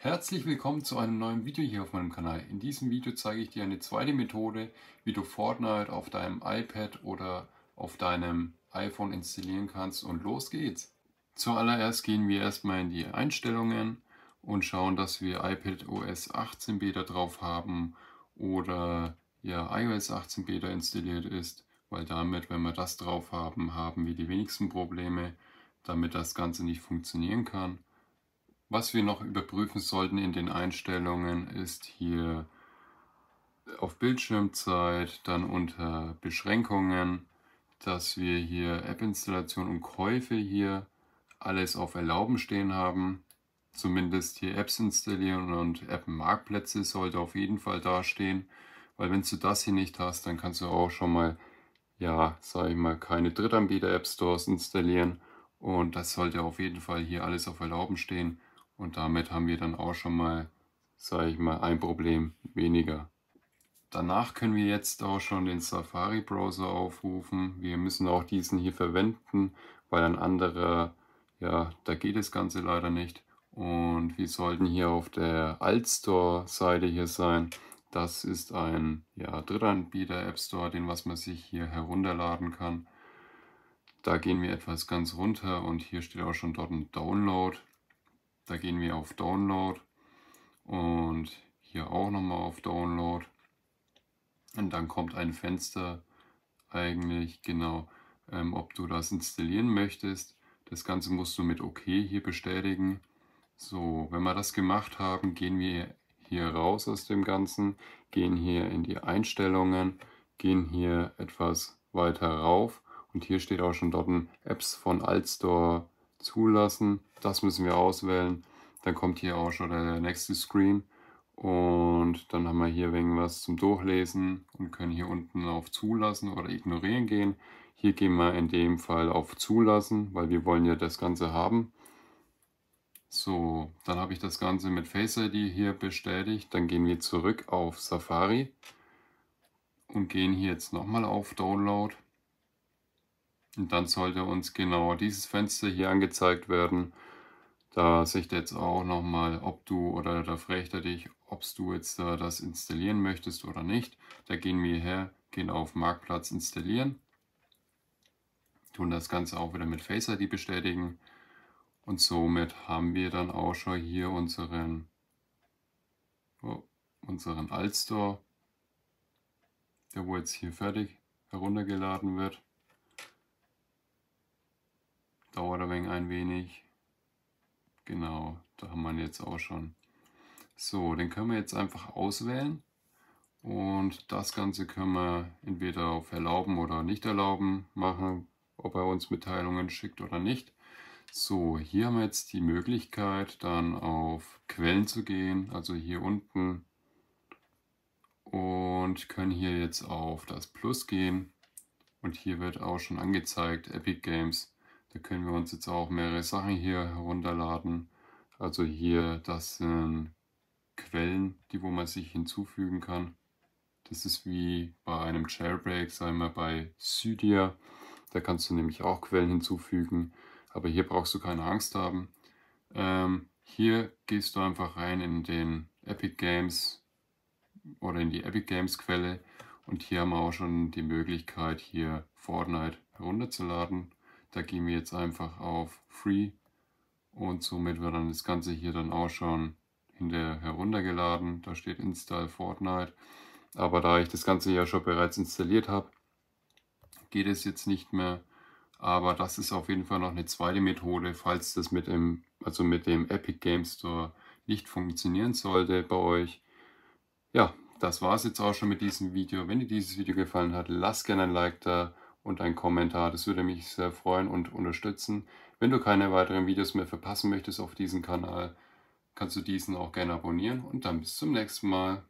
Herzlich willkommen zu einem neuen Video hier auf meinem Kanal. In diesem Video zeige ich dir eine zweite Methode, wie du Fortnite auf deinem iPad oder auf deinem iPhone installieren kannst, und los geht's. Zuallererst gehen wir erstmal in die Einstellungen und schauen, dass wir iPadOS 18 Beta drauf haben oder ja, iOS 18 Beta installiert ist, weil damit, wenn wir das drauf haben, haben wir die wenigsten Probleme, damit das Ganze nicht funktionieren kann. Was wir noch überprüfen sollten in den Einstellungen ist hier auf Bildschirmzeit, dann unter Beschränkungen, dass wir hier App-Installation und Käufe hier alles auf Erlauben stehen haben. Zumindest hier Apps installieren und App-Marktplätze sollte auf jeden Fall dastehen, weil wenn du das hier nicht hast, dann kannst du auch schon mal, ja, sag ich mal, keine Drittanbieter-App-Stores installieren, und das sollte auf jeden Fall hier alles auf Erlauben stehen. Und damit haben wir dann auch schon mal, sage ich mal, ein Problem weniger. Danach können wir jetzt auch schon den Safari-Browser aufrufen. Wir müssen auch diesen hier verwenden, weil ein anderer, ja, da geht das Ganze leider nicht. Und wir sollten hier auf der AltStore-Seite hier sein. Das ist ein, ja, Drittanbieter-App-Store, den was man sich hier herunterladen kann. Da gehen wir etwas ganz runter und hier steht auch schon dort ein Download. Da gehen wir auf Download und hier auch nochmal auf Download. Und dann kommt ein Fenster eigentlich, genau, ob du das installieren möchtest. Das Ganze musst du mit OK hier bestätigen. So, wenn wir das gemacht haben, gehen wir hier raus aus dem Ganzen, gehen hier in die Einstellungen, gehen hier etwas weiter rauf. Und hier steht auch schon dort ein Apps von AltStore zulassen. Das müssen wir auswählen. Dann kommt hier auch schon der nächste Screen. Und dann haben wir hier irgendwas zum Durchlesen und können hier unten auf Zulassen oder Ignorieren gehen. Hier gehen wir in dem Fall auf Zulassen, weil wir wollen ja das Ganze haben. So, dann habe ich das Ganze mit Face ID hier bestätigt. Dann gehen wir zurück auf Safari und gehen hier jetzt nochmal auf Download. Und dann sollte uns genau dieses Fenster hier angezeigt werden. Da sieht jetzt auch nochmal, ob du, oder da fragt er dich, ob du jetzt das installieren möchtest oder nicht. Da gehen wir her, gehen auf Marktplatz installieren, tun das Ganze auch wieder mit Face ID bestätigen. Und somit haben wir dann auch schon hier unseren AltStore, der wo jetzt hier fertig heruntergeladen wird. Dauert ein wenig. Genau, da haben wir ihn jetzt auch schon. So, den können wir jetzt einfach auswählen. Und das Ganze können wir entweder auf Erlauben oder nicht erlauben machen, ob er uns Mitteilungen schickt oder nicht. So, hier haben wir jetzt die Möglichkeit, dann auf Quellen zu gehen, also hier unten. Und können hier jetzt auf das Plus gehen. Und hier wird auch schon angezeigt, Epic Games. Da können wir uns jetzt auch mehrere Sachen hier herunterladen. Also hier, das sind Quellen, die wo man sich hinzufügen kann. Das ist wie bei einem Jailbreak, sagen wir bei Cydia. Da kannst du nämlich auch Quellen hinzufügen. Aber hier brauchst du keine Angst haben. Hier gehst du einfach rein in den Epic Games oder in die Epic Games Quelle. Und hier haben wir auch schon die Möglichkeit, hier Fortnite herunterzuladen. Da gehen wir jetzt einfach auf Free und somit wird dann das Ganze hier dann auch schon hinterher heruntergeladen. Da steht Install Fortnite, aber da ich das Ganze ja schon bereits installiert habe, geht es jetzt nicht mehr. Aber das ist auf jeden Fall noch eine zweite Methode, falls das mit dem Epic Games Store nicht funktionieren sollte bei euch. Ja, das war es jetzt auch schon mit diesem Video. Wenn dir dieses Video gefallen hat, lass gerne ein Like da. Und ein Kommentar, das würde mich sehr freuen und unterstützen. Wenn du keine weiteren Videos mehr verpassen möchtest auf diesem Kanal, kannst du diesen auch gerne abonnieren und dann bis zum nächsten Mal.